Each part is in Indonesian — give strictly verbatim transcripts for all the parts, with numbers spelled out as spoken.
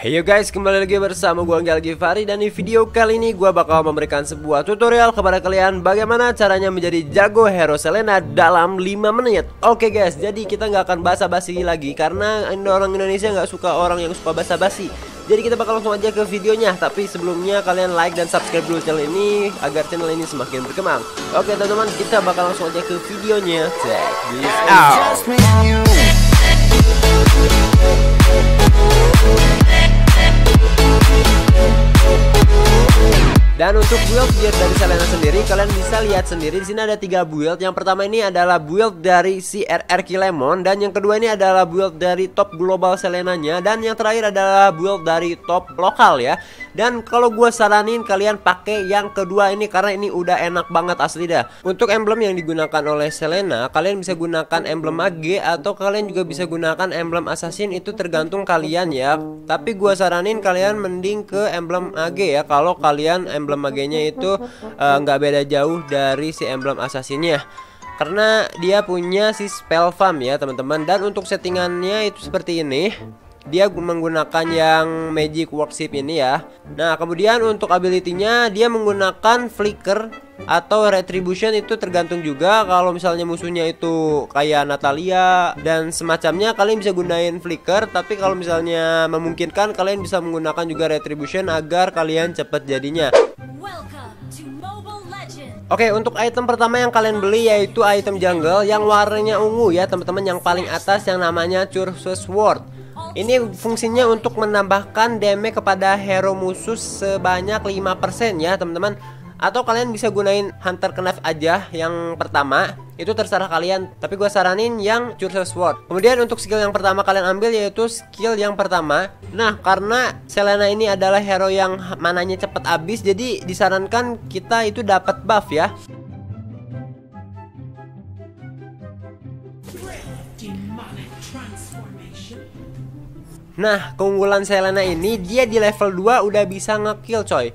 Heyo guys, kembali lagi bersama gue Anggi Algi Fary. Dan di video kali ini gue bakal memberikan sebuah tutorial kepada kalian bagaimana caranya menjadi jago hero Selena dalam lima menit. Oke guys, jadi kita nggak akan basa-basi lagi karena orang Indonesia nggak suka orang yang suka basa-basi. Jadi kita bakal langsung aja ke videonya. Tapi sebelumnya kalian like dan subscribe dulu channel ini agar channel ini semakin berkembang. Oke teman-teman, kita bakal langsung aja ke videonya. Check this out. Dan untuk build build dari Selena sendiri, kalian bisa lihat sendiri di sini ada tiga build. Yang pertama ini adalah build dari C R R Kilemon, dan yang kedua ini adalah build dari top global Selenanya, dan yang terakhir adalah build dari top lokal ya. Dan kalau gue saranin kalian pakai yang kedua ini karena ini udah enak banget asli dah. Untuk emblem yang digunakan oleh Selena, kalian bisa gunakan emblem A G atau kalian juga bisa gunakan emblem assassin, itu tergantung kalian ya. Tapi gue saranin kalian mending ke emblem A G ya kalau kalian emblem emblem magenya itu nggak uh, beda jauh dari si emblem assassinnya karena dia punya si spell farm ya teman-teman. Dan untuk settingannya itu seperti ini, dia menggunakan yang magic workshop ini ya. Nah kemudian untuk ability-nya dia menggunakan flicker atau retribution, itu tergantung juga. Kalau misalnya musuhnya itu kayak Natalia dan semacamnya, kalian bisa gunain flicker. Tapi kalau misalnya memungkinkan, kalian bisa menggunakan juga retribution agar kalian cepat jadinya. Oke, untuk item pertama yang kalian beli yaitu item jungle yang warnanya ungu ya teman-teman, yang paling atas yang namanya Curse Sword. Ini fungsinya untuk menambahkan damage kepada hero musuh sebanyak lima persen ya teman-teman. Atau kalian bisa gunain Hunter Knaf aja yang pertama, itu terserah kalian. Tapi gue saranin yang Curse Sword. Kemudian untuk skill yang pertama kalian ambil yaitu skill yang pertama. Nah karena Selena ini adalah hero yang mananya cepet habis, jadi disarankan kita itu dapat buff ya. Nah keunggulan Selena ini dia di level dua udah bisa ngekill coy.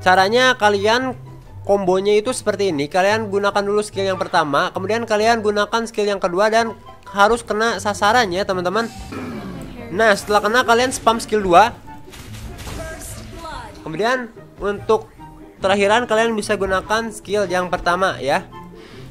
Caranya kalian kombonya itu seperti ini. Kalian gunakan dulu skill yang pertama, kemudian kalian gunakan skill yang kedua dan harus kena sasaran ya teman-teman. Nah setelah kena kalian spam skill dua. Kemudian untuk terakhiran kalian bisa gunakan skill yang pertama ya.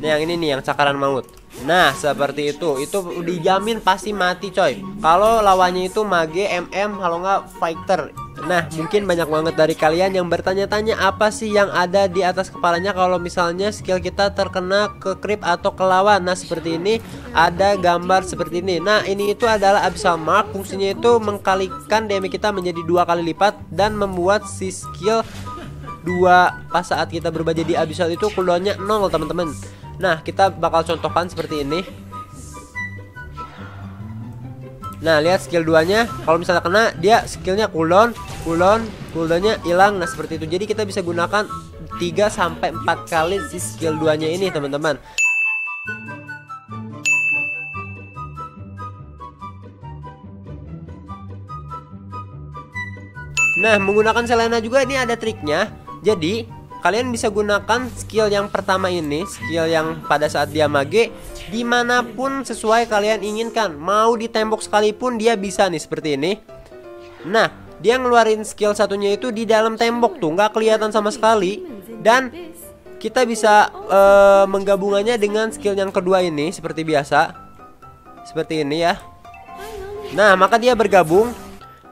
Nah yang ini nih yang cakaran maut. Nah seperti itu, itu dijamin pasti mati coy. Kalau lawannya itu mage, M M, kalau nggak fighter. Nah mungkin banyak banget dari kalian yang bertanya-tanya apa sih yang ada di atas kepalanya kalau misalnya skill kita terkena ke creep atau ke lawan. Nah seperti ini ada gambar seperti ini. Nah ini itu adalah abyssal mark. Fungsinya itu mengkalikan damage kita menjadi dua kali lipat dan membuat si skill dua pas saat kita berubah jadi abyssal itu cooldownnya nol teman-teman. Nah kita bakal contohkan seperti ini. Nah lihat skill duanya, kalau misalnya kena dia skillnya cooldown, cooldown, cooldownnya hilang. Nah seperti itu, jadi kita bisa gunakan tiga sampai empat kali si skill duanya ini teman-teman. Nah menggunakan Selena juga ini ada triknya. Jadi kalian bisa gunakan skill yang pertama ini, skill yang pada saat dia mage, dimanapun sesuai kalian inginkan. Mau di tembok sekalipun dia bisa nih seperti ini. Nah dia ngeluarin skill satunya itu di dalam tembok tuh, nggak kelihatan sama sekali. Dan kita bisa uh, menggabungannya dengan skill yang kedua ini seperti biasa, seperti ini ya. Nah maka dia bergabung.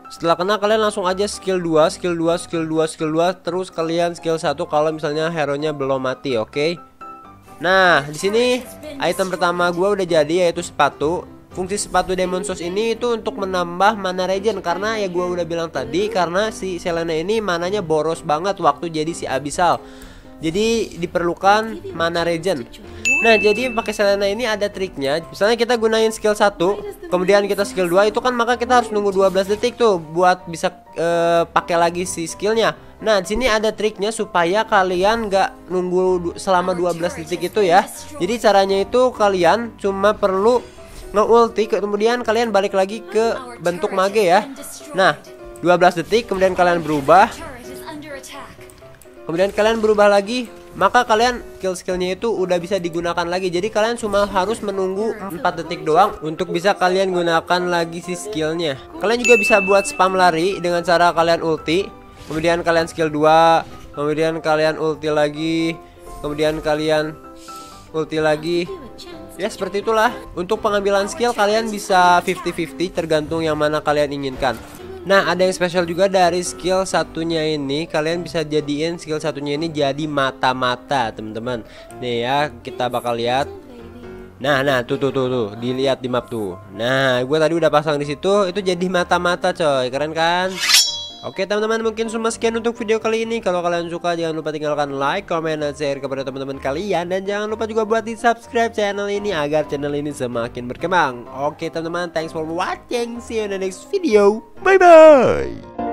Setelah kena kalian langsung aja skill dua, skill dua, skill dua, skill dua, terus kalian skill satu kalau misalnya hero-nya belum mati, oke? Okay? Nah, di sini item pertama gua udah jadi yaitu sepatu. Fungsi sepatu Demon Souls ini itu untuk menambah mana regen karena ya gua udah bilang tadi karena si Selena ini mananya boros banget waktu jadi si abyssal. Jadi diperlukan mana regen. Nah jadi pakai Selena ini ada triknya. Misalnya kita gunain skill satu, kemudian kita skill dua, itu kan maka kita harus nunggu dua belas detik tuh buat bisa uh, pakai lagi si skillnya. Nah di sini ada triknya supaya kalian nggak nunggu selama dua belas detik itu ya. Jadi caranya itu kalian cuma perlu nge-ulti, kemudian kalian balik lagi ke bentuk mage ya. Nah dua belas detik kemudian kalian berubah, kemudian kalian berubah lagi maka kalian skill-skillnya itu udah bisa digunakan lagi. Jadi kalian cuma harus menunggu empat detik doang untuk bisa kalian gunakan lagi si skillnya. Kalian juga bisa buat spam lari dengan cara kalian ulti, kemudian kalian skill dua, kemudian kalian ulti lagi, kemudian kalian ulti lagi. Ya seperti itulah. Untuk pengambilan skill kalian bisa fifty fifty tergantung yang mana kalian inginkan. Nah, ada yang spesial juga dari skill satunya ini. Kalian bisa jadiin skill satunya ini jadi mata-mata, teman-teman. Nih ya, kita bakal lihat. Nah, nah, tuh tuh tuh tuh, dilihat di map tuh. Nah, gue tadi udah pasang di situ, itu jadi mata-mata, coy. Keren kan? Oke teman-teman, mungkin semua sekian untuk video kali ini. Kalau kalian suka, jangan lupa tinggalkan like, comment, dan share kepada teman-teman kalian. Dan jangan lupa juga buat di subscribe channel ini agar channel ini semakin berkembang. Oke teman-teman, thanks for watching. See you in the next video. Bye-bye.